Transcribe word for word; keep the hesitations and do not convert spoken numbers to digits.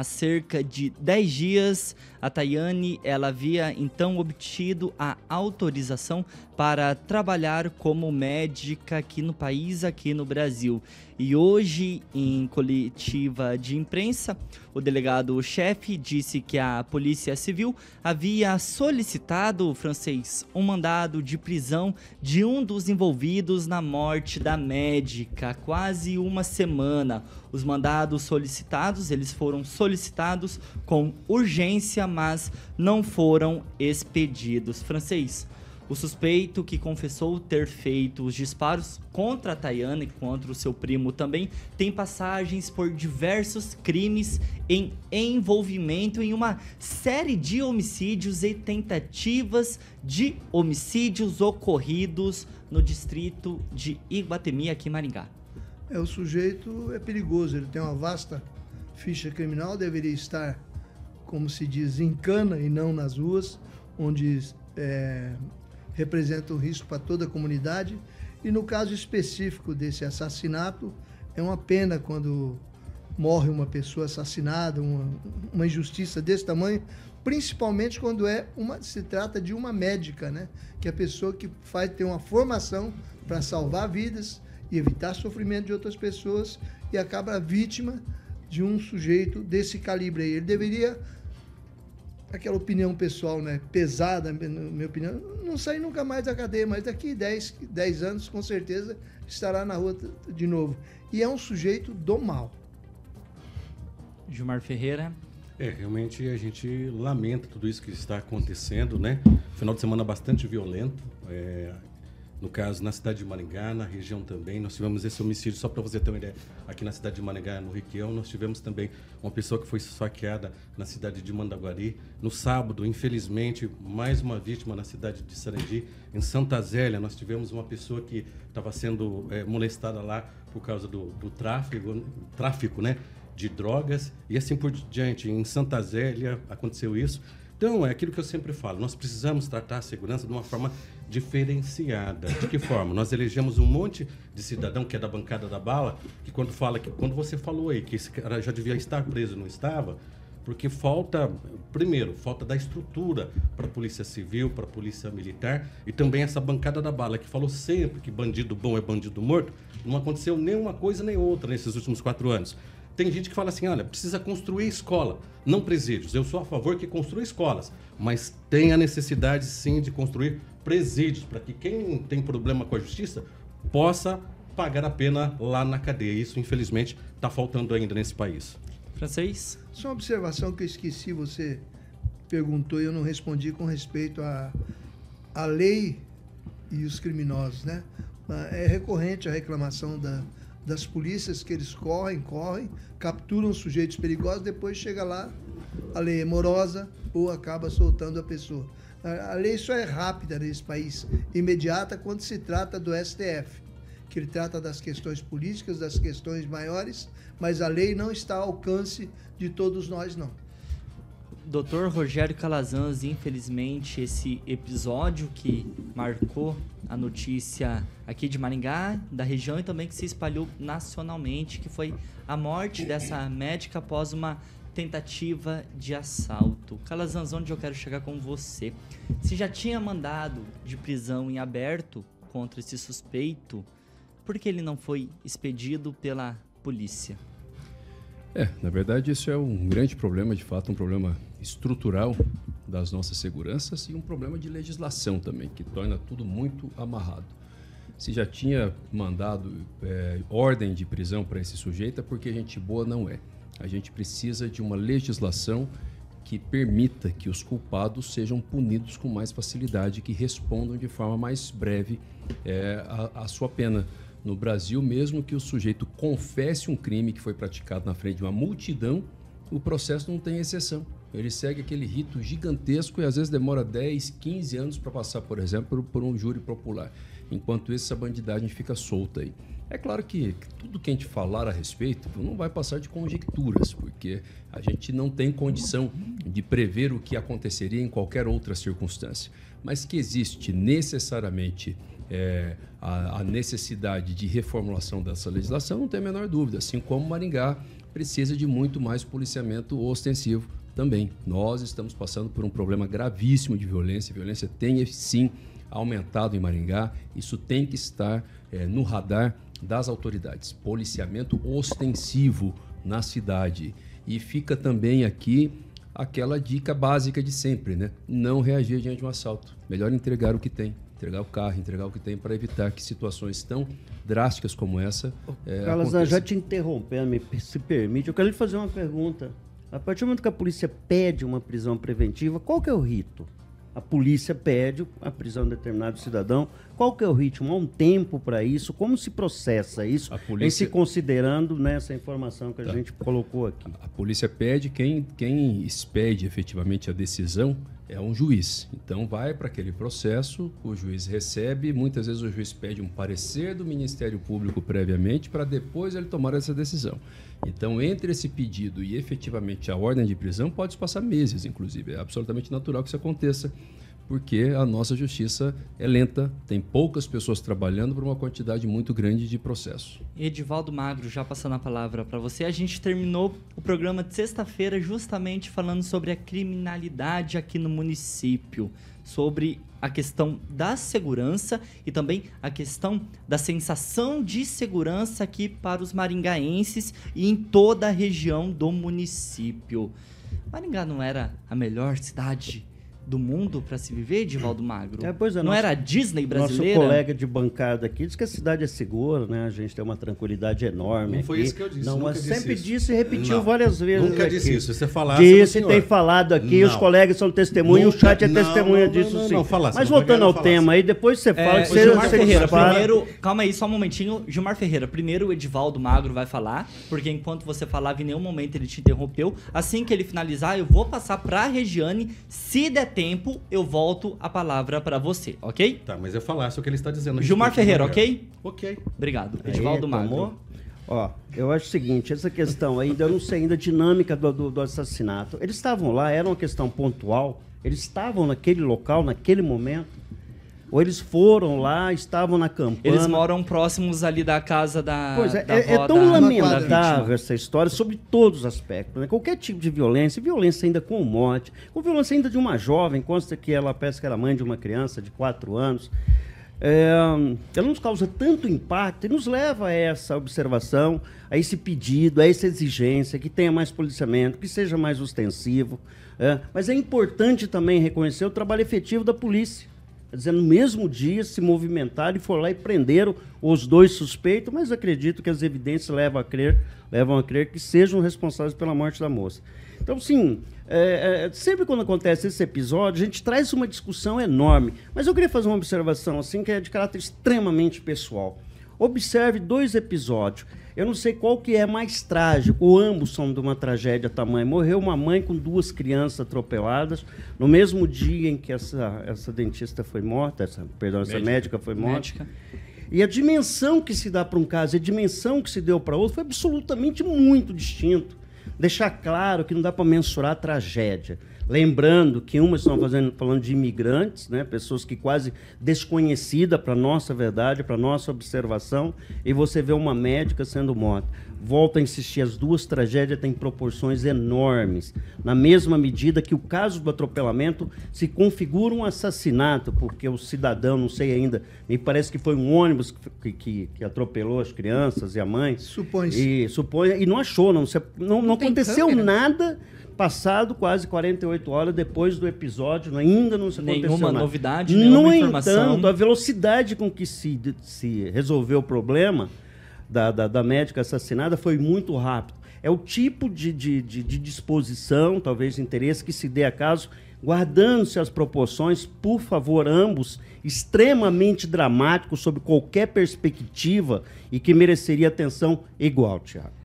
há cerca de dez dias, a Tayane ela havia então obtido a autorização para trabalhar como médica aqui no país, aqui no Brasil. E hoje, em coletiva de imprensa, o delegado-chefe disse que a Polícia Civil havia solicitado ao francês um mandado de prisão de um dos envolvidos na morte da médica há quase uma semana. Os mandados solicitados, eles foram solicitados com urgência, mas não foram expedidos. Francês, o suspeito que confessou ter feito os disparos contra a Tayane e contra o seu primo também tem passagens por diversos crimes em envolvimento em uma série de homicídios e tentativas de homicídios ocorridos no distrito de Iguatemi, aqui em Maringá. É, o sujeito é perigoso, ele tem uma vasta ficha criminal, deveria estar, como se diz, em cana e não nas ruas, onde é, representa um risco para toda a comunidade. E no caso específico desse assassinato, é uma pena quando morre uma pessoa assassinada, uma, uma injustiça desse tamanho, principalmente quando é uma, se trata de uma médica, né? Que é a pessoa que faz ter uma formação para salvar vidas e evitar sofrimento de outras pessoas, e acaba vítima de um sujeito desse calibre aí. Ele deveria, aquela opinião pessoal, né, pesada, na minha opinião, não sair nunca mais da cadeia, mas daqui dez anos, com certeza, estará na rua de novo. E é um sujeito do mal. Gilmar Ferreira. É, realmente a gente lamenta tudo isso que está acontecendo, né? Final de semana bastante violento, é... no caso, na cidade de Maringá, na região também, nós tivemos esse homicídio, só para você ter uma ideia, aqui na cidade de Maringá, no Riqueão, nós tivemos também uma pessoa que foi saqueada na cidade de Mandaguari. No sábado, infelizmente, mais uma vítima na cidade de Sarandi. Em Santa Zélia, nós tivemos uma pessoa que estava sendo é, molestada lá por causa do, do tráfico, tráfico né, de drogas, e assim por diante. Em Santa Zélia aconteceu isso. Então, é aquilo que eu sempre falo, nós precisamos tratar a segurança de uma forma diferenciada. De que forma? Nós elegemos um monte de cidadão que é da bancada da bala, que quando fala que quando você falou aí que esse cara já devia estar preso, não estava, porque falta, primeiro, falta da estrutura para a Polícia Civil, para a Polícia Militar, e também essa bancada da bala que falou sempre que bandido bom é bandido morto. Não aconteceu nenhuma coisa nem outra nesses últimos quatro anos. Tem gente que fala assim, olha, precisa construir escola, não presídios. Eu sou a favor que construa escolas, mas tem a necessidade sim de construir presídios para que quem tem problema com a justiça possa pagar a pena lá na cadeia. Isso, infelizmente, está faltando ainda nesse país. Francês? Só uma observação que eu esqueci, você perguntou e eu não respondi com respeito à a, a lei e os criminosos, né? É recorrente a reclamação da... das polícias, que eles correm, correm, capturam sujeitos perigosos, depois chega lá, a lei é morosa ou acaba soltando a pessoa. A lei só é rápida nesse país, imediata, quando se trata do S T F, que ele trata das questões políticas, das questões maiores, mas a lei não está ao alcance de todos nós, não. doutor Rogério Calazans, infelizmente, esse episódio que marcou a notícia aqui de Maringá, da região, e também que se espalhou nacionalmente, que foi a morte dessa médica após uma tentativa de assalto. Calazans, onde eu quero chegar com você? Se já tinha mandado de prisão em aberto contra esse suspeito, por que ele não foi expedido pela polícia? É, na verdade, isso é um grande problema, de fato, um problema estrutural das nossas seguranças e um problema de legislação também, que torna tudo muito amarrado. Se já tinha mandado é, ordem de prisão para esse sujeito, é porque gente boa não é. A gente precisa de uma legislação que permita que os culpados sejam punidos com mais facilidade, que respondam de forma mais breve é, a, a sua pena. No Brasil, mesmo que o sujeito confesse um crime que foi praticado na frente de uma multidão, o processo não tem exceção. Ele segue aquele rito gigantesco e às vezes demora dez, quinze anos para passar, por exemplo, por um júri popular. Enquanto isso, essa bandidagem fica solta aí. É claro que tudo que a gente falar a respeito não vai passar de conjecturas, porque a gente não tem condição de prever o que aconteceria em qualquer outra circunstância. Mas que existe necessariamente é, a, a necessidade de reformulação dessa legislação, não tem a menor dúvida. Assim como Maringá precisa de muito mais policiamento ostensivo também. Nós estamos passando por um problema gravíssimo de violência. A violência tem, sim, aumentado em Maringá. Isso tem que estar é, no radar das autoridades. Policiamento ostensivo na cidade. E fica também aqui aquela dica básica de sempre, né? Não reagir diante de um assalto. Melhor entregar o que tem. Entregar o carro, entregar o que tem, para evitar que situações tão drásticas como essa é, Calazans, já te interrompendo, me, se permite, eu quero lhe fazer uma pergunta. A partir do momento que a polícia pede uma prisão preventiva, qual que é o rito? A polícia pede a prisão de determinado cidadão. Qual que é o ritmo? Há um tempo para isso? Como se processa isso? A polícia... E se considerando nessa informação que a tá. gente colocou aqui. A polícia pede, quem, quem expede efetivamente a decisão é um juiz. Então vai para aquele processo, o juiz recebe, muitas vezes o juiz pede um parecer do Ministério Público previamente para depois ele tomar essa decisão. Então, entre esse pedido e efetivamente a ordem de prisão, pode passar meses, inclusive. É absolutamente natural que isso aconteça, porque a nossa justiça é lenta, tem poucas pessoas trabalhando por uma quantidade muito grande de processo. Edivaldo Magro, já passando a palavra para você, a gente terminou o programa de sexta-feira justamente falando sobre a criminalidade aqui no município, sobre a questão da segurança e também a questão da sensação de segurança aqui para os maringaenses e em toda a região do município. Maringá não era a melhor cidade do mundo para se viver, Edivaldo Magro? É, pois é, não nosso, era a Disney brasileira? Nosso colega de bancada aqui diz que a cidade é segura, né? A gente tem uma tranquilidade enorme. Não foi aqui. Isso que eu disse. Não, nunca mas disse sempre isso. disse e repetiu não, várias vezes. Nunca aqui. disse isso. Você falasse. Disse e tem falado aqui, não. os colegas são testemunhos, o chat é não, testemunha não, disso não, não, sim. Não, falasse, mas voltando ao falasse. tema aí, depois você fala é, que você, Gilmar você Ferreira, primeiro, calma aí, só um momentinho. Gilmar Ferreira, primeiro o Edivaldo Magro vai falar, porque enquanto você falava, em nenhum momento ele te interrompeu. Assim que ele finalizar, eu vou passar para a Regiane. Se der tempo, eu volto a palavra para você, ok? Tá, mas eu falasse o que ele está dizendo. Gilmar Ferreira, ok? Ok. Obrigado. Edivaldo Magro. Ó, eu acho o seguinte, essa questão ainda, eu não sei ainda a dinâmica do, do, do assassinato. Eles estavam lá, era uma questão pontual, eles estavam naquele local, naquele momento, ou eles foram lá, estavam na campanha. Eles moram próximos ali da casa da... Pois é, da é, é tão lamentável essa história, sobre todos os aspectos, né? Qualquer tipo de violência, violência ainda com morte, com violência ainda de uma jovem, consta que ela parece que era mãe de uma criança de quatro anos. É, ela nos causa tanto impacto e nos leva a essa observação, a esse pedido, a essa exigência, que tenha mais policiamento, que seja mais ostensivo. É, mas é importante também reconhecer o trabalho efetivo da polícia. Quer dizer, no mesmo dia se movimentaram e foram lá e prenderam os dois suspeitos, mas acredito que as evidências levam a crer, levam a crer que sejam responsáveis pela morte da moça. Então, sim, é, é, sempre quando acontece esse episódio, a gente traz uma discussão enorme. Mas eu queria fazer uma observação, assim, que é de caráter extremamente pessoal. Observe dois episódios. Eu não sei qual que é mais trágico, ou ambos são de uma tragédia tamanha. Morreu uma mãe com duas crianças atropeladas no mesmo dia em que essa, essa dentista foi morta, essa, perdão, médica. essa médica foi morta. Médica. E a dimensão que se dá para um caso e a dimensão que se deu para outro foi absolutamente muito distinto. Deixar claro que não dá para mensurar a tragédia. Lembrando que umas estão fazendo, falando de imigrantes, né? Pessoas que quase desconhecidas para a nossa verdade, para a nossa observação, e você vê uma médica sendo morta. Volto a insistir, as duas tragédias têm proporções enormes, na mesma medida que o caso do atropelamento se configura um assassinato, porque o cidadão, não sei ainda, me parece que foi um ônibus que, que, que atropelou as crianças e a mãe. Supõe-se. E, supõe, e não achou, não, não, não aconteceu nada... Passado quase quarenta e oito horas depois do episódio, ainda não se aconteceu nenhuma nada. novidade, nenhuma no informação. Entanto, a velocidade com que se, se resolveu o problema da, da, da médica assassinada foi muito rápido. É o tipo de, de, de, de disposição, talvez interesse, que se dê a caso, guardando-se as proporções, por favor, ambos extremamente dramáticos sob qualquer perspectiva e que mereceria atenção igual, Tiago.